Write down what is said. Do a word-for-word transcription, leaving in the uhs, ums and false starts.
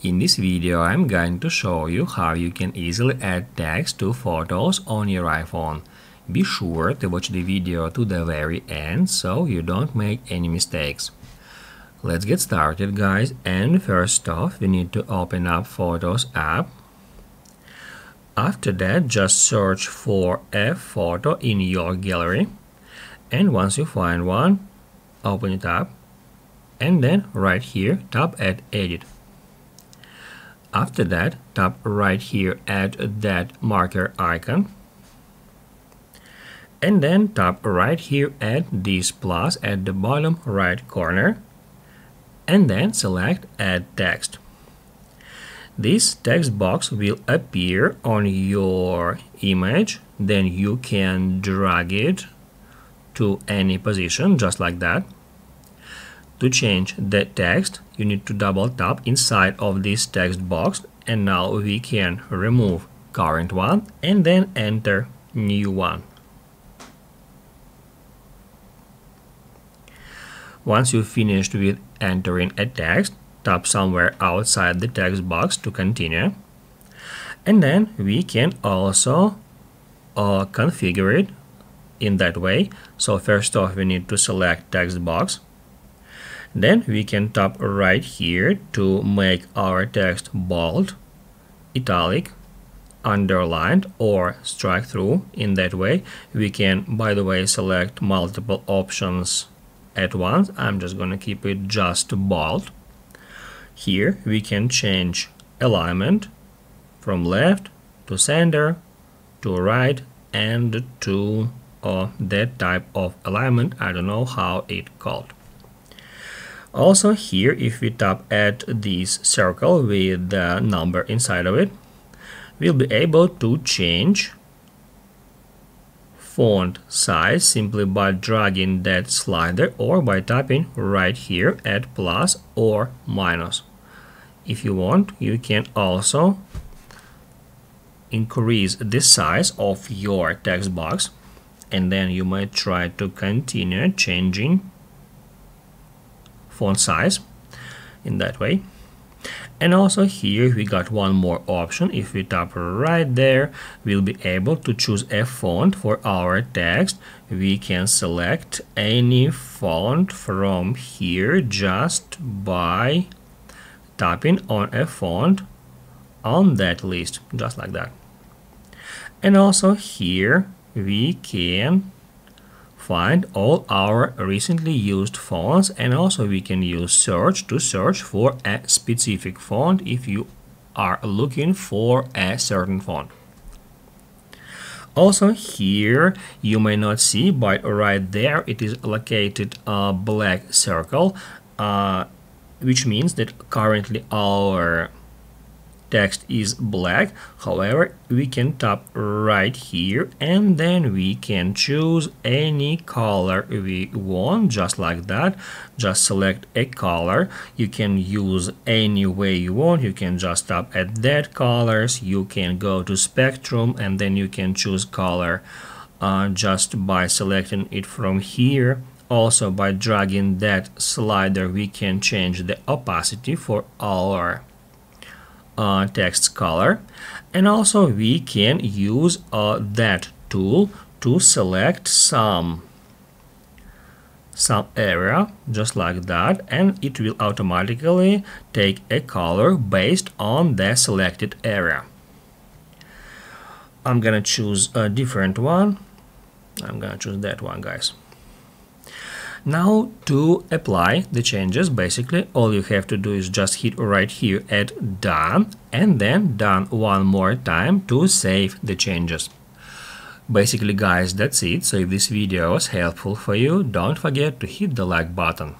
In this video, I'm going to show you how you can easily add text to photos on your iPhone. Be sure to watch the video to the very end so you don't make any mistakes. Let's get started, guys, and first off, we need to open up Photos app. After that, just search for a photo in your gallery, and once you find one, open it up, and then right here, tap at Edit. After that, tap right here at that marker icon, and then tap right here at this plus at the bottom right corner, and then select Add Text. This text box will appear on your image, then you can drag it to any position, just like that. To change the text, you need to double tap inside of this text box, and now we can remove current one and then enter new one. Once you've finished with entering a text, tap somewhere outside the text box to continue. And then we can also uh, configure it in that way. So first off, we need to select text box. Then we can tap right here to make our text bold, italic, underlined, or strike through. In that way, we can, by the way, select multiple options at once. I'm just going to keep it just bold. Here we can change alignment from left to center to right and to uh, that type of alignment. I don't know how it's called. Also here, if we tap at this circle with the number inside of it, we'll be able to change font size simply by dragging that slider or by tapping right here at plus or minus. If you want, you can also increase the size of your text box, and then you might try to continue changing font size in that way. And also here we got one more option. If we tap right there, we'll be able to choose a font for our text. We can select any font from here just by tapping on a font on that list, just like that. And also here we can find all our recently used fonts, and also we can use search to search for a specific font if you are looking for a certain font. Also here you may not see, but right there it is located a black circle, uh, which means that currently our text is black. However, we can tap right here and then we can choose any color we want, just like that. Just select a color. You can use any way you want. You can just tap at that colors. You can go to spectrum and then you can choose color uh, just by selecting it from here. Also by dragging that slider, we can change the opacity for our Uh, text color, and also we can use uh, that tool to select some some area, just like that, and it will automatically take a color based on the selected area. I'm gonna choose a different one. I'm gonna choose that one, guys. Now to apply the changes, basically all you have to do is just hit right here at done and then done one more time to save the changes. Basically, guys, that's it. So if this video was helpful for you, don't forget to hit the like button.